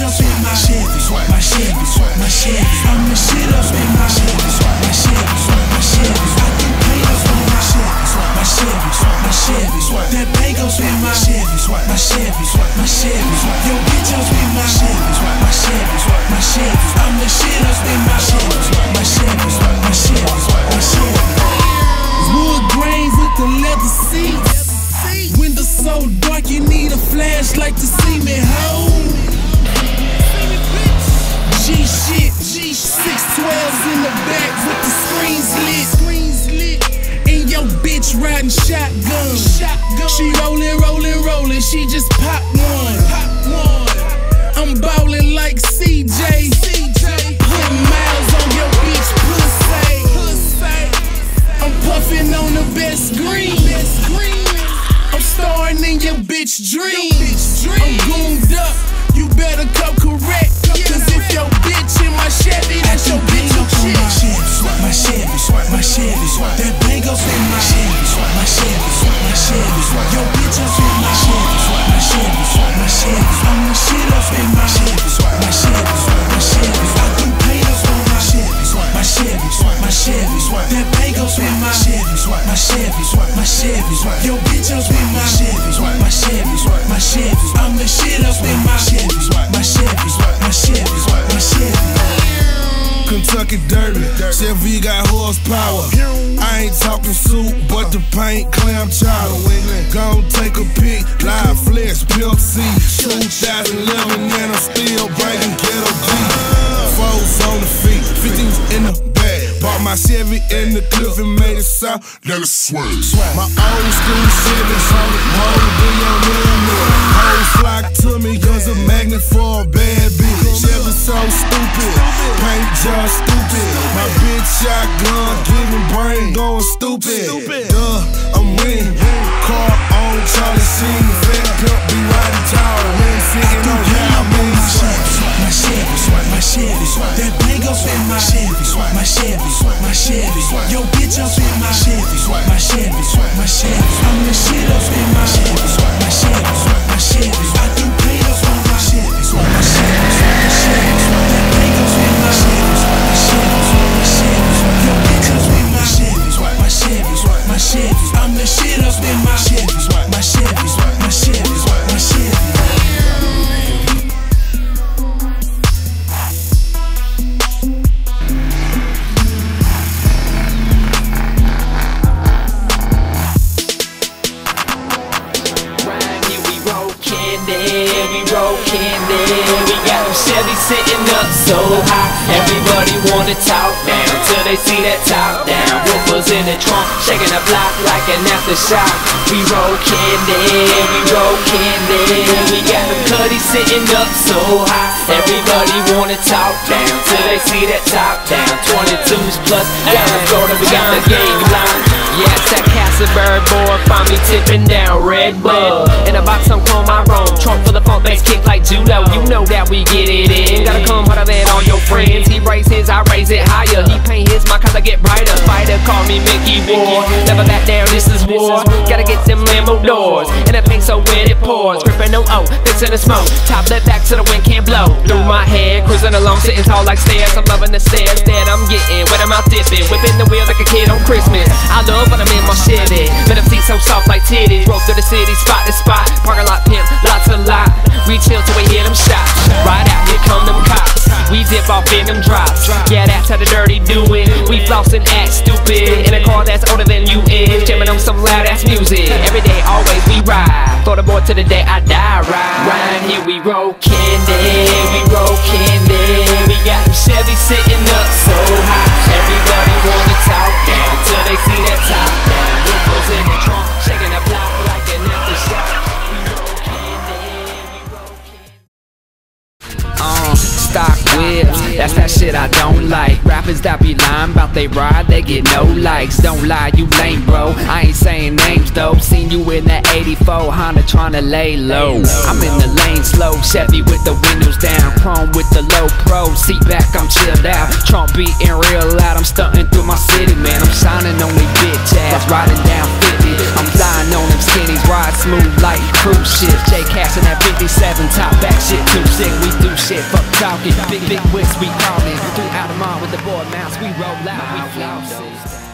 up in my Chevy, my Chevy, my Chevy. I'm the shit up in my Chevy, my Chevy, my Chevy. I can pay up in my Chevy, my Chevy, my Chevy. That pay goes in my Chevy, my Chevy, my Chevy. Yo, bitch up in my Chevy, my Chevy, my Chevy. I'm the shit up in my Chevy, my Chevy, my Chevy, my Chevy. Wood grain with the leather seats. Windows so dark, you need a flashlight to see me home. G shit, G612s in the back with the screens lit. And your bitch riding shotgun. She rollin', she just pop one. I'm ballin' like CJ. Put miles on your bitch pussy. I'm puffin' on the best green. I'm starring in your bitch dreams. I'm gooned up, you better come correct. Cause if your bitch in my Chevy, that's your bitch up on my Chevy, my Chevy, my Chevy. That bang goes in my Chevy, my Chevy, my Chevy. Your bitch up in my Chevy, my Chevy, my Chevy. I'm the shit up in my Chevy, my Chevy, my Chevy. I can pay up on my Chevy, my Chevy, my Chevy. That bang goes in my Chevy, my Chevy, my Chevy. Yo, bitch up in my Chevy, my Chevy, my Chevy. I'm the shit up in my Chevy, my Chevy, my Chevy, my Chevy. Kentucky Derby, Chevy got horsepower. I ain't talking soup, but the paint clam chowder. Gon' take a pic, live flesh, built C. 2011 and I'm still breaking ghetto G. Foes on the feet, 15's in the bag. Bought my Chevy in the cliff and made it south, let it swing. My old school Chevy's on it, hoes flock to me, cause a magnet for a bad bitch. Chevy so stupid, paint job stupid. My bitch shotgun, giving brain, going stupid. I'm winning, car on Charlie Sheen, fat pimp, be riding tall. Man sitting on how I mean. My Chevy, my Chevy, that bang goes in my Chevy, my Chevy, my Chevy. Yo, bitch up in my Chevy, my Chevy, my Chevy. I'm the shit up in my Chevy, my Chevy, my Chevy. I do pay up on my Chevy, my Chevy, my Chevy. That bang goes in my Chevy, my Chevy, my Chevy. Yo, bitch up in my Chevy, my Chevy, my Chevy. I'm the shit up in my Chevy, my Chevy, my Chevy, my Chevy. We got them Chevy sitting up so high. Everybody wanna talk down till they see that top down. Whoopers in the trunk, shaking the block like an aftershock. We roll candy, we roll candy. We got them Cuddy sitting up so high. Everybody wanna talk down till they see that top down. 22s plus, got them Florida, we got the gang line. Yes, that Casabird boy find me tipping down Red Bull. In a box I'm calling my room, trunk full of funk bass kick like judo. You know that we get it in. Gotta come harder than all your friends. He raise his, I raise it higher. He paint his, my color get brighter. Fighter, call me Mickey War. Never back down, this is war. Gotta get them limo doors, and it pink so when it pours. Gripping no O, fixing the smoke. Top left back so the wind can't blow. Through my head, cruising along, sitting tall like stairs. I'm loving the stairs that I'm getting. What am I dipping? Whipping the wheel like a kid on Christmas. I love but I'm in my Chevy, let them see so soft like titties. Roll through the city, spot to spot, parking lot pimp, lots of lot. We chill till we hear them shots, ride out, here come them cops. We dip off in them drops, yeah that's how the dirty do it. We floss and act stupid, in a car that's older than you is. Jamming on some loud ass music, every day always we ride. Thought about to the day I die, ride. Right here we roll candy. We got them Chevy sitting up so high. Everybody wanna talk down till they see that top. Stock whips, that's that shit I don't like. Rappers that be lying about they ride, they get no likes. Don't lie, you lame bro, I ain't saying names though. Seen you in that 84 Honda tryna lay low. I'm in the lane slow, Chevy with the windows down. Chrome with the low pro, seat back I'm chilled out. Trump beating real loud, I'm stunting through my city man. I'm shining on they bitch ass, riding down 50, I'm flying on them skinnies ride smooth like cruise shit. J Cash in that 57 top back shit, too sick. We do shit, fuck talking. Big wicks, we callin'. Through out of mind with the boy mouse, we roll out, we floss.